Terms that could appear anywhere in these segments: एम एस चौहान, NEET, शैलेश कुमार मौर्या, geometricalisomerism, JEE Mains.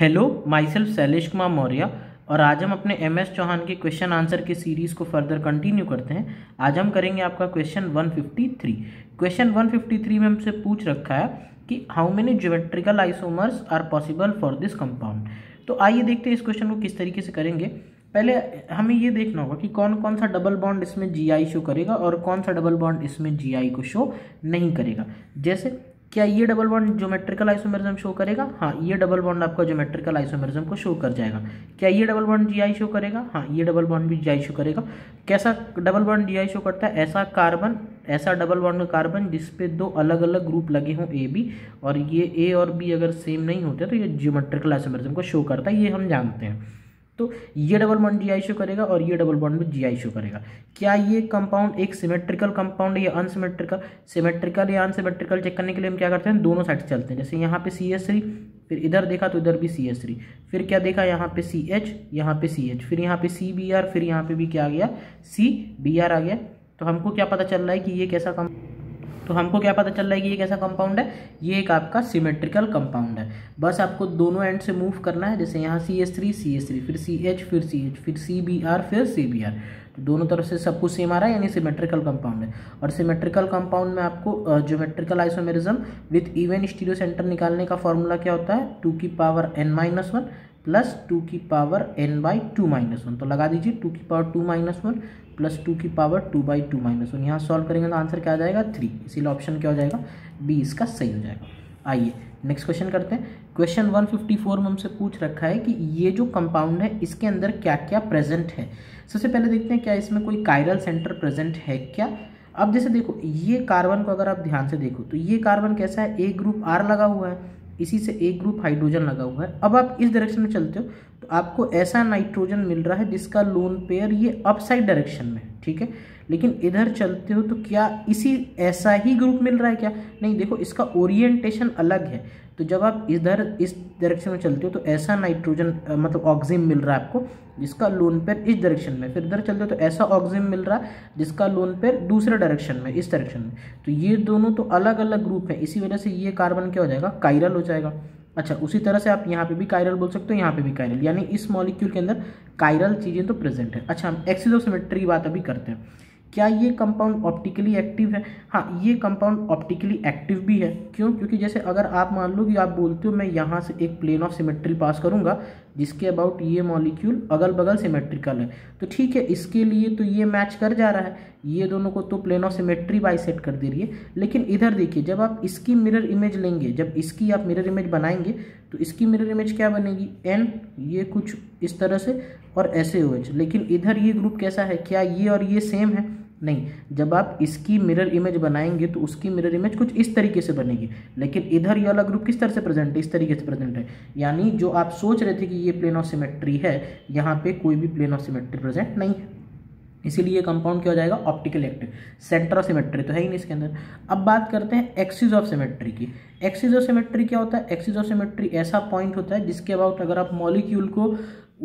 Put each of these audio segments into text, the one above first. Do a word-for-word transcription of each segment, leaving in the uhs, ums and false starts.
Hello, myself शैलेश कुमार मौर्या और आज हम अपने एम एस चौहान के क्वेश्चन आंसर की सीरीज़ को फर्दर कंटिन्यू करते हैं। आज हम करेंगे आपका क्वेश्चन एक सौ तिरेपन। क्वेश्चन एक सौ तिरेपन में हमसे पूछ रखा है कि how many geometrical isomers are possible for this compound. तो आइए देखते हैं इस क्वेश्चन को किस तरीके से करेंगे। पहले हमें ये देखना होगा कि कौन कौन सा डबल बॉन्ड इसमें जी आई शो करेगा और कौन सा डबल बॉन्ड इसमें जी आई को शो नहीं करेगा। जैसे क्या ये double bond geometrical isomerism show करेगा? हाँ, ये डबल बॉन्ड आपका ज्योमेट्रिकल आइसोमेरिज्म को शो कर जाएगा। क्या ये double bond G I show करेगा? हाँ, ये डबल बॉन्ड भी जी आई शो करेगा। कैसा double bond G I show करता है? ऐसा कार्बन, ऐसा डबल बॉन्ड कार्बन जिसपे दो अलग अलग ग्रुप लगे हों ए बी, और ये ए और बी अगर सेम नहीं होते तो ये ज्योमेट्रिकल आइसोमेरिज्म को शो करता है, ये हम जानते हैं। तो ये double bond G I show करेगा और ये डबल बॉन्ड भी जी आई शो करेगा। क्या ये कंपाउंड एक सिमेट्रिकल कंपाउंड या अनसिमेट्रिकल, सिमेट्रिकल या अनसिमेट्रिकल चेक करने के लिए हम क्या करते हैं, दोनों साइड चलते हैं। जैसे यहाँ पे सी एस थ्री, फिर इधर देखा तो इधर भी सी एस थ्री, फिर क्या देखा यहाँ पे सी एच, यहाँ पे सी एच, फिर यहाँ पे सी बी आर, फिर यहाँ पे भी क्या आ गया, सी बी आर आ गया। तो हमको क्या पता चल रहा है कि ये कैसा कम तो हमको क्या पता चल रहा है कि ये कैसा कंपाउंड है, ये एक आपका सिमेट्रिकल कंपाउंड है। बस आपको दोनों एंड से मूव करना है। जैसे यहाँ C S three, C S three, फिर सी एच, फिर सी एच, फिर सी बी आर, फिर सी बी आर। तो दोनों तरफ से सब कुछ सेम आ रहा है, यानी सिमेट्रिकल कंपाउंड है। और सिमेट्रिकल कंपाउंड में आपको geometrical isomerism with even stereo centre निकालने का फॉर्मूला क्या होता है, टू की power N minus one plus two की power N by two minus one. तो लगा दीजिए टू की power two minus one plus two की power two by two minus one. यहाँ सॉल्व करेंगे तो आंसर क्या आ जाएगा, थ्री। इसीलिए ऑप्शन क्या हो जाएगा, बी इसका सही हो जाएगा। आइए नेक्स्ट क्वेश्चन करते हैं। क्वेश्चन एक सौ चौवन में हमसे पूछ रखा है कि ये जो कंपाउंड है इसके अंदर क्या क्या प्रेजेंट है। सबसे पहले देखते हैं क्या इसमें कोई कायरल सेंटर प्रेजेंट है क्या। अब जैसे देखो ये कार्बन को अगर आप ध्यान से देखो तो ये कार्बन कैसा है, एक ग्रुप आर लगा हुआ है, इसी से एक ग्रुप हाइड्रोजन लगा हुआ है। अब आप इस डायरेक्शन में चलते हो तो आपको ऐसा नाइट्रोजन मिल रहा है जिसका लोन पेयर ये अपसाइड डायरेक्शन में, ठीक है। लेकिन इधर चलते हो तो क्या इसी ऐसा ही ग्रुप मिल रहा है क्या? नहीं, देखो इसका ओरिएंटेशन अलग है। तो जब आप इधर इस डायरेक्शन में चलते हो तो ऐसा नाइट्रोजन मतलब ऑक्सिम मिल रहा है आपको जिसका लोन पेयर इस डायरेक्शन में, फिर इधर चलते हो तो ऐसा ऑक्सिम मिल रहा है जिसका लोन पेयर दूसरे डायरेक्शन में, इस डायरेक्शन में। तो ये दोनों तो अलग अलग ग्रुप है, इसी वजह से ये कार्बन क्या हो जाएगा, कायरल हो जाएगा। अच्छा, उसी तरह से आप यहाँ पे भी कायरल बोल सकते हो, यहाँ पे भी कायरल, यानी इस मॉलिक्यूल के अंदर कायरल चीज़ें तो प्रेजेंट है। अच्छा, हम एक्सिलोसिमेट्री की बात अभी करते हैं। क्या ये कंपाउंड ऑप्टिकली एक्टिव है? हाँ, ये कंपाउंड ऑप्टिकली एक्टिव भी है। क्यों? क्योंकि जैसे अगर आप मान लो कि आप बोलते हो मैं यहाँ से एक प्लेन ऑफ सिमेट्री पास करूँगा जिसके अबाउट ये मॉलिक्यूल अगल बगल सिमेट्रिकल है, तो ठीक है, इसके लिए तो ये मैच कर जा रहा है, ये दोनों को तो प्लेन ऑफ सिमेट्री बाइसेक्ट कर दे रही है। लेकिन इधर देखिए, जब आप इसकी मिरर इमेज लेंगे, जब इसकी आप मिरर इमेज बनाएंगे तो इसकी मिरर इमेज क्या बनेगी, एन, ये कुछ इस तरह से और ऐसे ओ एच। लेकिन इधर ये ग्रुप कैसा है, क्या ये और ये सेम है? नहीं, जब आप इसकी मिरर इमेज बनाएंगे तो उसकी मिरर इमेज कुछ इस तरीके से बनेगी, लेकिन इधर ये वाला ग्रुप किस तरह से प्रेजेंट है, इस तरीके से प्रेजेंट है। यानी जो आप सोच रहे थे कि ये प्लेन ऑफ सिमेट्री है, यहाँ पे कोई भी प्लेन ऑफ सिमेट्री प्रेजेंट नहीं है, इसीलिए ये कंपाउंड क्या हो जाएगा, optical active. Centre of symmetry तो है ही नहीं इसके अंदर। अब बात करते हैं एक्सिस ऑफ सिमेट्री की। एक्सिस ऑफ सिमेट्री क्या होता है? एक्सिस ऑफ सिमेट्री ऐसा पॉइंट होता है जिसके अबाउट अगर आप मॉलिक्यूल को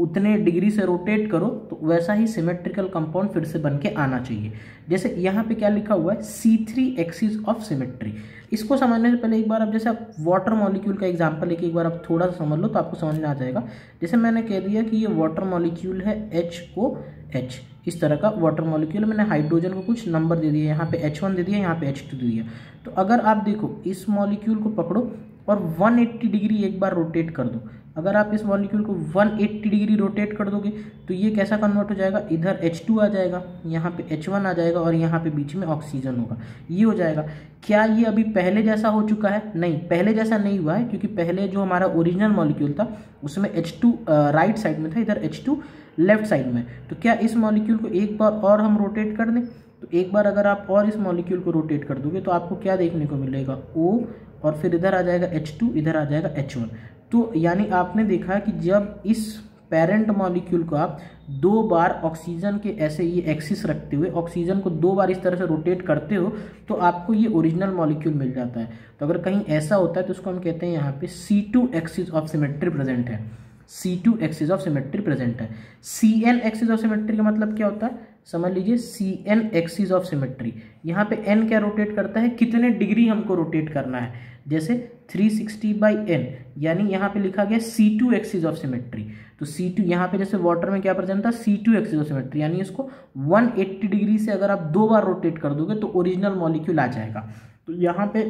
उतने डिग्री से रोटेट करो तो वैसा ही सिमेट्रिकल कंपाउंड फिर से बन के आना चाहिए। जैसे यहाँ पे क्या लिखा हुआ है, C three axis of symmetry. इसको समझने से पहले एक बार आप जैसे आप वाटर मॉलिक्यूल का एग्जांपल लेके एक बार आप थोड़ा सा समझ लो तो आपको समझ में आ जाएगा। जैसे मैंने कह दिया कि ये वाटर मॉलिक्यूल है, एच को एच इस तरह का वाटर मॉलिक्यूल, मैंने हाइड्रोजन को कुछ नंबर दे दिया, यहाँ पे एच वन दे दिया, यहाँ पे एच टू दे दिया। तो अगर आप देखो इस मॉलिक्यूल को पकड़ो और एक सौ अस्सी डिग्री एक बार रोटेट कर दो, अगर आप इस मॉलिक्यूल को एक सौ अस्सी डिग्री रोटेट कर दोगे तो ये कैसा कन्वर्ट हो जाएगा, इधर एच टू आ जाएगा, यहाँ पे एच वन आ जाएगा और यहाँ पे बीच में ऑक्सीजन होगा, ये हो जाएगा। क्या ये अभी पहले जैसा हो चुका है? नहीं, पहले जैसा नहीं हुआ है, क्योंकि पहले जो हमारा ओरिजिनल मॉलिक्यूल था उसमें एच टू राइट साइड में था, इधर एच टू लेफ्ट साइड में। तो क्या इस मॉलिक्यूल को एक बार और हम रोटेट कर दें? तो एक बार अगर आप और इस मॉलिक्यूल को रोटेट कर दोगे तो आपको क्या देखने को मिलेगा, ओ, और फिर इधर आ जाएगा एच टू, इधर आ जाएगा एच वन। तो यानी आपने देखा कि जब इस पेरेंट मॉलिक्यूल को आप दो बार ऑक्सीजन के ऐसे ये एक्सिस रखते हुए ऑक्सीजन को दो बार इस तरह से रोटेट करते हो तो आपको ये ओरिजिनल मॉलिक्यूल मिल जाता है। तो अगर कहीं ऐसा होता है तो उसको हम कहते हैं यहाँ पे C two axis of symmetry present है, C two axis of symmetry present है। C N axis of symmetry का मतलब क्या होता है, समझ लीजिए C N axis of symmetry. यहाँ पे एन क्या रोटेट करता है, कितने डिग्री हमको रोटेट करना है, जैसे थ्री सिक्सटी बाई एन, यानी यहाँ पे लिखा गया C two axis of symmetry. तो सी टू यहाँ पे जैसे वाटर में क्या प्रेजेंट था, C two axis of symmetry, यानी इसको वन एट्टी डिग्री से अगर आप दो बार रोटेट कर दोगे तो ओरिजिनल मॉलिक्यूल आ जाएगा। तो यहाँ पे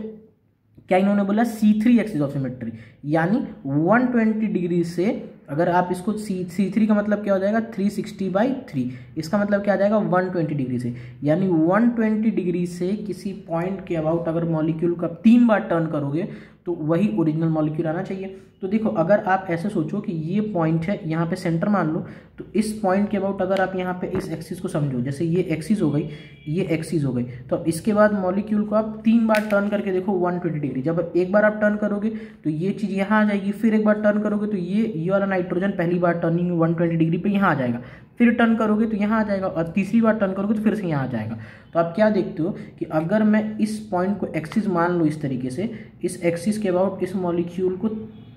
क्या इन्होंने बोला C three axis of symmetry, यानी वन ट्वेंटी डिग्री से अगर आप इसको सी सी थ्री का मतलब क्या हो जाएगा थ्री सिक्सटी बाई थ्री, इसका मतलब क्या आ जाएगा वन ट्वेंटी डिग्री से, यानी वन ट्वेंटी डिग्री से किसी पॉइंट के अबाउट अगर मॉलिक्यूल का तीन बार टर्न करोगे तो वही ओरिजिनल मॉलिक्यूल आना चाहिए। तो देखो अगर आप ऐसे सोचो कि ये पॉइंट है, यहाँ पे सेंटर मान लो, तो इस पॉइंट के अबाउट अगर आप यहाँ पे इस एक्सिस को समझो, जैसे ये एक्सिस हो गई, ये एक्सिस हो गई, तो अब इसके बाद मॉलिक्यूल को आप तीन बार टर्न करके देखो वन ट्वेंटी डिग्री। जब एक बार आप टर्न करोगे तो ये चीज़ यहाँ आ जाएगी, फिर एक बार टर्न करोगे तो ये ये वाला नाइट्रोजन पहली बार टर्निंग में वन ट्वेंटी डिग्री पर यहाँ आ जाएगा, फिर टर्न करोगे तो यहाँ आ जाएगा, और तीसरी बार टर्न करोगे तो फिर से यहाँ आ जाएगा। तो आप क्या देखते हो कि अगर मैं इस पॉइंट को एक्सिस मान लूँ इस तरीके से, इस एक्सिस के अबाउट इस मॉलिक्यूल को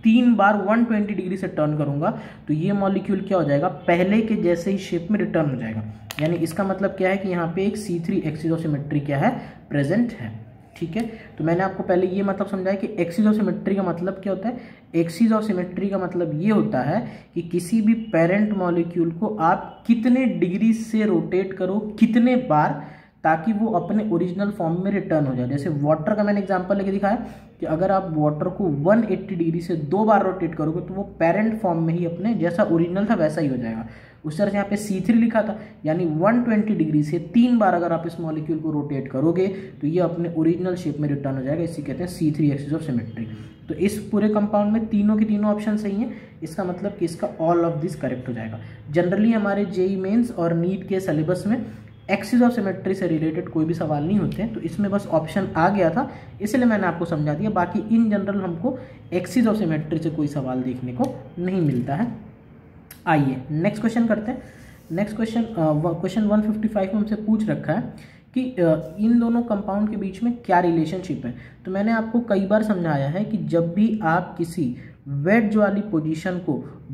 तीन बार वन ट्वेंटी डिग्री से टर्न करूँगा तो ये मॉलिक्यूल क्या हो जाएगा, पहले के जैसे ही शेप में रिटर्न हो जाएगा। यानी इसका मतलब क्या है कि यहाँ पे एक C three axis of symmetry क्या है, प्रेजेंट है। ठीक है, तो मैंने आपको पहले ये मतलब समझाया कि एक्सिस ऑफ सिमेट्री का मतलब क्या होता है। एक्सिस ऑफ सिमेट्री का मतलब ये होता है कि किसी भी पेरेंट मॉलिक्यूल को आप कितने डिग्री से रोटेट करो, कितने बार, ताकि वो अपने ओरिजिनल फॉर्म में रिटर्न हो जाए। जैसे वाटर का मैंने एग्जांपल लेके दिखाया कि अगर आप वाटर को वन एट्टी डिग्री से दो बार रोटेट करोगे तो वो पेरेंट फॉर्म में ही अपने जैसा ओरिजिनल था वैसा ही हो जाएगा। उस तरह से यहाँ पे सी थ्री लिखा था, यानी वन ट्वेंटी डिग्री से तीन बार अगर आप इस मॉलिक्यूल को रोटेट करोगे तो ये अपने ओरिजिनल शेप में रिटर्न हो जाएगा। इसी कहते हैं C three axis of symmetry. तो इस पूरे कंपाउंड में तीनों के तीनों ऑप्शन सही हैं, इसका मतलब कि इसका ऑल ऑफ दिस करेक्ट हो जाएगा। जनरली हमारे जेई मेन्स और नीट के सिलेबस में एक्सिस ऑफ सिमेट्री से रिलेटेड कोई भी सवाल नहीं होते हैं, तो इसमें बस ऑप्शन आ गया था इसलिए मैंने आपको समझा दिया। बाकी इन जनरल हमको एक्सिस ऑफ सिमेट्री से कोई सवाल देखने को नहीं मिलता है। आइए नेक्स्ट क्वेश्चन करते हैं। Next question question one fifty five में हमसे पूछ रखा है कि uh, इन दोनों कंपाउंड के बीच में क्या रिलेशनशिप है। तो मैंने आपको कई बार समझाया है कि जब भी आप किसी वेट वाली पोजीशन को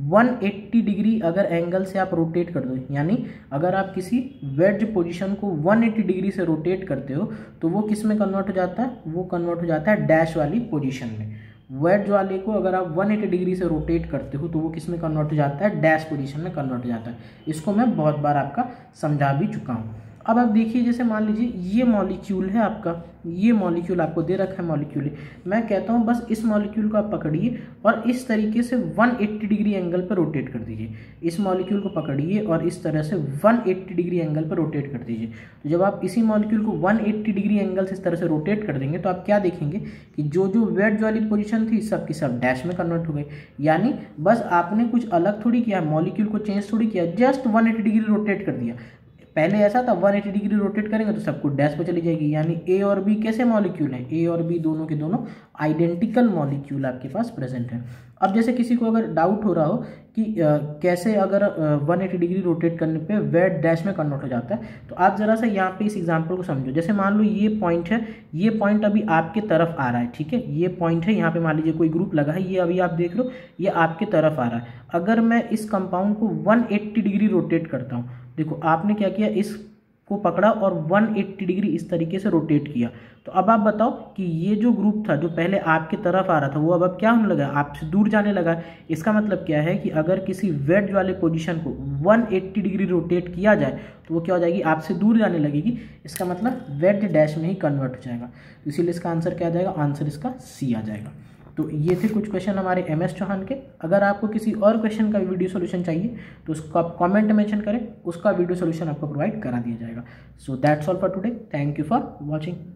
वन एट्टी डिग्री अगर एंगल से आप रोटेट कर दो, यानी अगर आप किसी वेट पोजीशन को वन एट्टी डिग्री से रोटेट करते हो तो वो किस में कन्वर्ट हो जाता है, वो कन्वर्ट हो जाता है डैश वाली पोजीशन में। वेट वाले को अगर आप वन एट्टी डिग्री से रोटेट करते हो तो वो किस में कन्वर्ट हो जाता है, डैश पोजीशन में कन्वर्ट हो जाता है। इसको मैं बहुत बार आपका समझा भी चुका हूँ। अब आप देखिए, जैसे मान लीजिए ये मॉलिक्यूल है आपका, ये मॉलिक्यूल आपको दे रखा है, मॉलिक्यूल मैं कहता हूँ बस इस मॉलिक्यूल को आप पकड़िए और इस तरीके से वन एट्टी डिग्री एंगल पर रोटेट कर दीजिए। इस मॉलिक्यूल को पकड़िए और इस तरह से वन एट्टी डिग्री एंगल पर रोटेट कर दीजिए। तो जब आप इसी मॉलिक्यूल को वन एट्टी डिग्री एंगल से इस तरह से रोटेट कर देंगे तो आप क्या देखेंगे कि जो जो वेट वाली पोजिशन थी सब की सब डैश में कन्वर्ट हो गई। यानी बस आपने कुछ अलग थोड़ी किया, मॉलिक्यूल को चेंज थोड़ी किया, just one eighty degree rotate कर दिया। पहले ऐसा था वन एट्टी डिग्री रोटेट करेंगे तो सबको डैश पर चली जाएगी। यानी ए और बी कैसे मॉलिक्यूल हैं, ए और बी दोनों के दोनों आइडेंटिकल मॉलिक्यूल आपके पास प्रेजेंट है। अब जैसे किसी को अगर डाउट हो रहा हो कि आ, कैसे अगर आ, वन एट्टी डिग्री रोटेट करने पे वेट डैश में कन्वर्ट हो जाता है, तो आप ज़रा सा यहाँ पे इस एग्जांपल को समझो। जैसे मान लो ये पॉइंट है, ये पॉइंट अभी आपके तरफ आ रहा है, ठीक है, ये पॉइंट है, यहाँ पे मान लीजिए कोई ग्रुप लगा है, ये अभी आप देख लो ये आपके तरफ आ रहा है। अगर मैं इस कंपाउंड को वन एट्टी डिग्री रोटेट करता हूँ, देखो आपने क्या किया, इस को पकड़ा और वन एट्टी डिग्री इस तरीके से रोटेट किया। तो अब आप बताओ कि ये जो ग्रुप था जो पहले आपके तरफ आ रहा था वो अब अब क्या होने लगा, आपसे दूर जाने लगा। इसका मतलब क्या है कि अगर किसी वेट वाले पोजीशन को वन एट्टी डिग्री रोटेट किया जाए तो वो क्या हो जाएगी, आपसे दूर जाने लगेगी। इसका मतलब वेट डैश में ही कन्वर्ट हो जाएगा। इसीलिए इसका आंसर क्या आ जाएगा, आंसर इसका सी आ जाएगा। तो ये थे कुछ क्वेश्चन हमारे एम एस चौहान के। अगर आपको किसी और क्वेश्चन का वीडियो सोल्यूशन चाहिए तो उसको आप कमेंट मेंशन करें, उसका वीडियो सोल्यूशन आपको प्रोवाइड करा दिया जाएगा। So that's all for today, thank you for watching.